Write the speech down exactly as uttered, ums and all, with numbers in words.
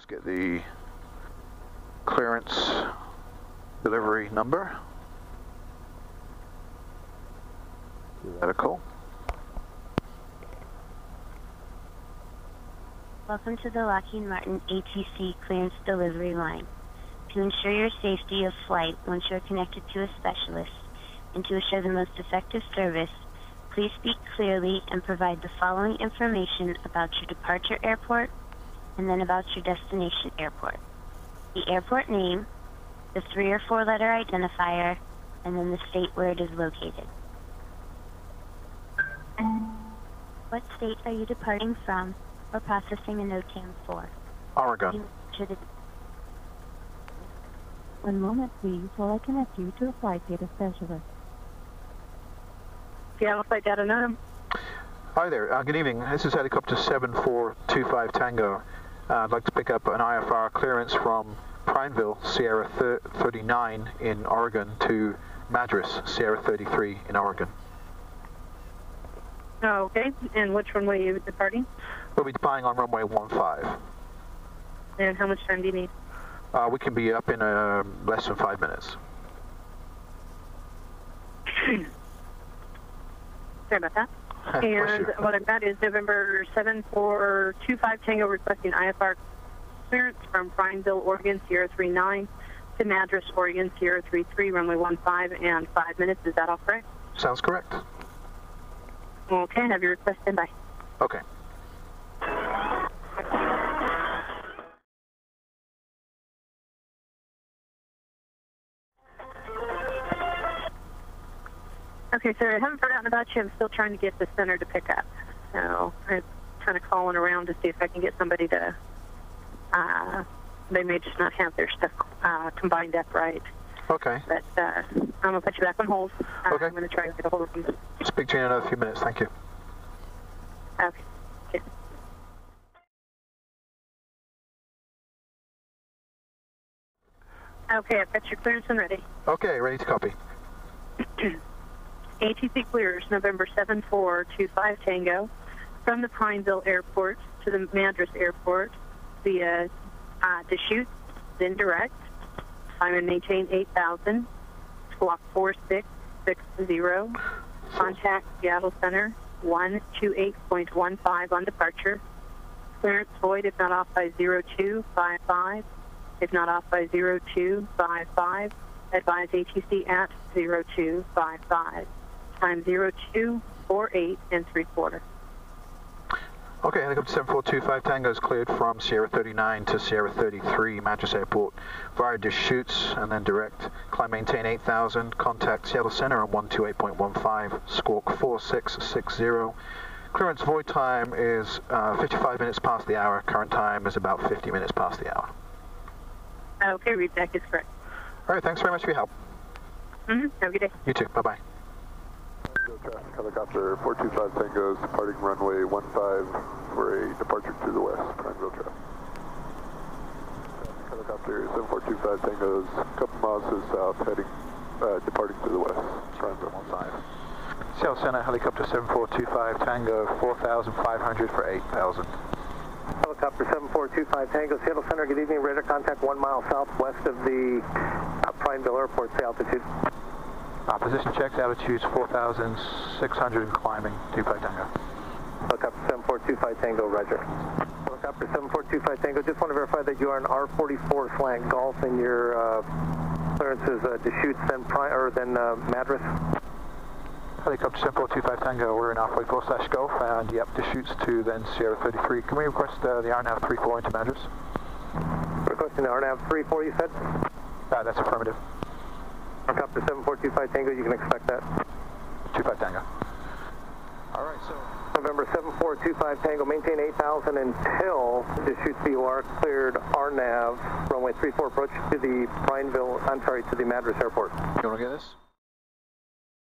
Let's get the clearance delivery number. Medical. Welcome to the Lockheed Martin A T C clearance delivery line. To ensure your safety of flight once you are connected to a specialist and to assure the most effective service, please speak clearly and provide the following information about your departure airport and then about your destination airport. The airport name, the three or four letter identifier, and then the state where it is located. What state are you departing from or processing an O T A M for? Oregon. One moment, please, while I connect you to a flight data specialist. Seattle Flight Data Num. Hi there. Uh, good evening. This is helicopter seven four two five Tango. Uh, I'd like to pick up an I F R clearance from Prineville, Sierra thirty-nine in Oregon, to Madras, Sierra thirty-three in Oregon. Oh, okay. And which one were you departing? We'll be departing on runway one five. And how much time do you need? Uh, we can be up in uh, less than five minutes. Sorry about that. And what I've got is November seven four two five Tango requesting I F R clearance from Prineville, Oregon, Sierra thirty-nine to Madras, Oregon, Sierra thirty-three, runway fifteen, and five minutes. Is that all correct? Sounds correct. Okay, have your request in by. Okay. Okay, sir, I haven't forgotten about you. I'm still trying to get the center to pick up. So I'm kind of calling around to see if I can get somebody to, uh, they may just not have their stuff uh, combined up right. Okay. But uh, I'm going to put you back on hold. Uh, okay. I'm going to try to get a hold of them. Speak to you in another few minutes. Thank you. Okay. Okay. Okay, I've got your clearance and ready. Okay, ready to copy. A T C clears November seven four two five Tango from the Prineville Airport to the Madras Airport via uh, Deschutes, then direct. Climb and maintain eight thousand, block four six six zero, contact Seattle Center one two eight point one five on departure. Clearance void if not off by zero two five five, if not off by zero two five five, advise A T C at zero two five five. Time zero two four eight and three quarter. Okay, helicopter seven four two five Tango is cleared from Sierra thirty-nine to Sierra thirty-three, Madras Airport, via Deschutes, and then direct. Climb maintain eight thousand, contact Seattle Center on one two eight point one five, squawk four six six zero. Clearance void time is uh, fifty-five minutes past the hour. Current time is about fifty minutes past the hour. Okay, read back is correct. All right, thanks very much for your help. Mm-hmm. Have a good day. You too. Bye-bye. Helicopter four two five Tango is departing runway one five for a departure to the west, Prineville traffic. Helicopter seven four two five Tango is a couple miles to the south, heading, uh, departing to the west, Prineville one five. Seattle Center, helicopter seven four two five Tango, four thousand five hundred for eight thousand. Helicopter seven four two five Tango, Seattle Center, good evening. Radar contact one mile southwest of the uh, Prineville Airport, say altitude. Uh, position checks, altitudes four thousand six hundred and climbing, two five Tango. Helicopter seven four two five Tango, roger. Helicopter seven four two five Tango, just want to verify that you are an R forty-four slant golf and your uh, clearance is uh, Deschutes, then, Pri or then uh, Madras. Helicopter seven four two five Tango, we're in R forty-four slash Gulf, and yep, Deschutes to then Sierra thirty-three. Can we request uh, the R N A V three four into Madras? Requesting the R N A V three four, you said? Uh, that's affirmative. Helicopter seven four two five Tango, you can expect that. two five Tango. All right, so November seven four two five Tango, maintain eight thousand until Deschutes V O R cleared R N A V, runway three four approach to the Prineville, I'm sorry, to the Madras Airport. You want to get this?